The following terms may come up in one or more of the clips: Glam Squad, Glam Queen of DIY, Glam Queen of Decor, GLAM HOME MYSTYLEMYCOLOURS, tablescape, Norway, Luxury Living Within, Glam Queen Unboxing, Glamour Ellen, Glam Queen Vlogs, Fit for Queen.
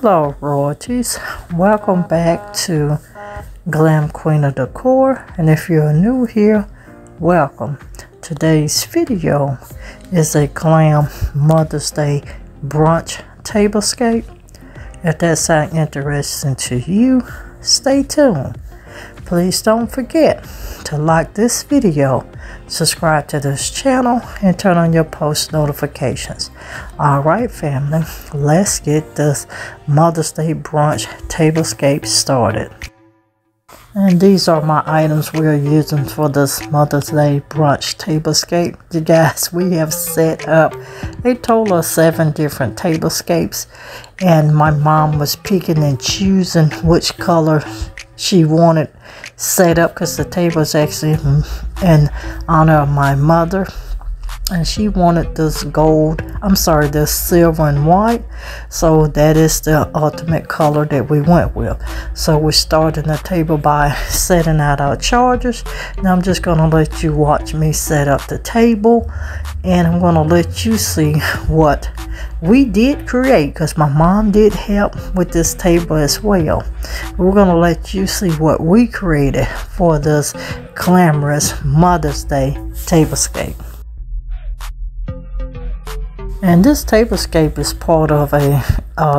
Hello royalties, welcome back to Glam Queen of Decor, and if you're new here, welcome. Today's video is a Glam Mother's Day brunch tablescape. If that sounds interesting to you, stay tuned. Please don't forget to like this video, subscribe to this channel, and turn on your post notifications. Alright family, let's get this Mother's Day brunch tablescape started. And these are my items we are using for this Mother's Day brunch tablescape. You guys, we have set up a total of 7 different tablescapes, and my mom was picking and choosing which color she wanted set up, because the table is actually in honor of my mother, and she wanted this this silver and white, so that is the ultimate color that we went with. So we're starting the table by setting out our chargers. Now I'm just gonna let you watch me set up the table, and I'm gonna let you see what we did create, because my mom did help with this table as well. We're gonna let you see what we created for this glamorous Mother's Day tablescape. And this tablescape is part of a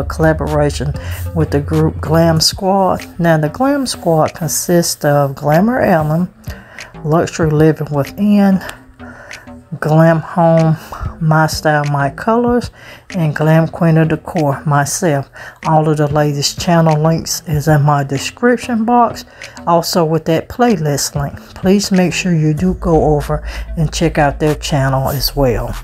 collaboration with the group Glam Squad. Now the Glam Squad consists of Glamour Ellen, Luxury Living Within, Glam Home, My Style, My Colors, and Glam Queen of Decor, myself. All of the latest channel links is in my description box, also with that playlist link. Please make sure you do go over and check out their channel as well.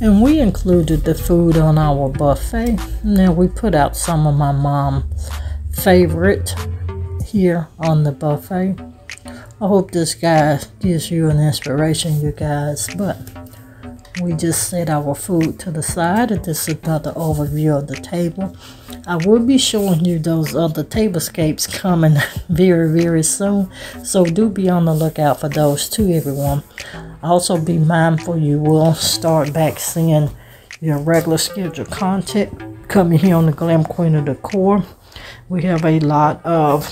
And we included the food on our buffet. Now we put out some of my mom's favorite here on the buffet. I hope this guy gives you an inspiration, you guys. But we just set our food to the side, and this is another overview of the table. I will be showing you those other tablescapes coming very soon, so do be on the lookout for those too, everyone. Also be mindful, you will start back seeing your regular scheduled content coming here on the Glam Queen of Decor. We have a lot of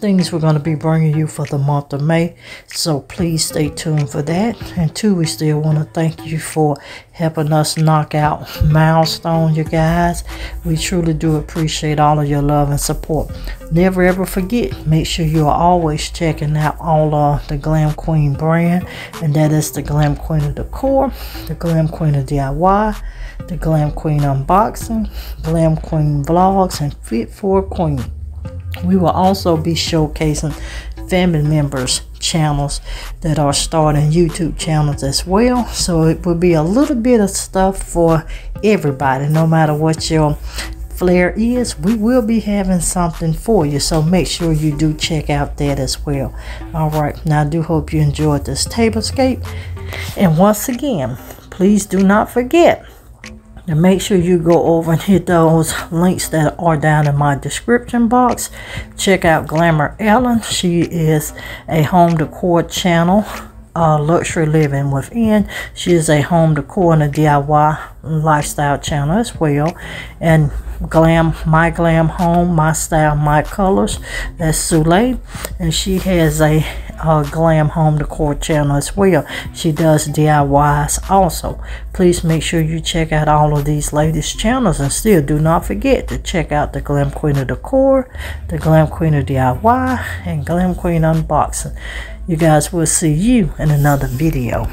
things we're going to be bringing you for the month of May, so please stay tuned for that. And two, we still want to thank you for helping us knock out milestone, you guys. We truly do appreciate all of your love and support. Never ever forget, make sure you are always checking out all of the Glam Queen brand, and that is the Glam Queen of Decor, the Glam Queen of DIY, the Glam Queen Unboxing, Glam Queen Vlogs, and Fit for Queen. We will also be showcasing family members channels that are starting YouTube channels as well, so it will be a little bit of stuff for everybody. No matter what your flair is, we will be having something for you, so make sure you do check out that as well. All right, now I do hope you enjoyed this tablescape, and once again, please do not forget, and make sure you go over and hit those links that are down in my description box. Check out Glamour Ellen. She is a home decor channel, Luxury Living Within. She is a home decor and a DIY lifestyle channel as well. And Glam Home, My Style, My Colors. That's Soleil. And she has a Glam Home Decor channel as well. She does DIYs also. Please make sure you check out all of these ladies' channels, and still do not forget to check out the Glam Queen of Decor, the Glam Queen of DIY, and Glam Queen Unboxing. You guys, will see you in another video.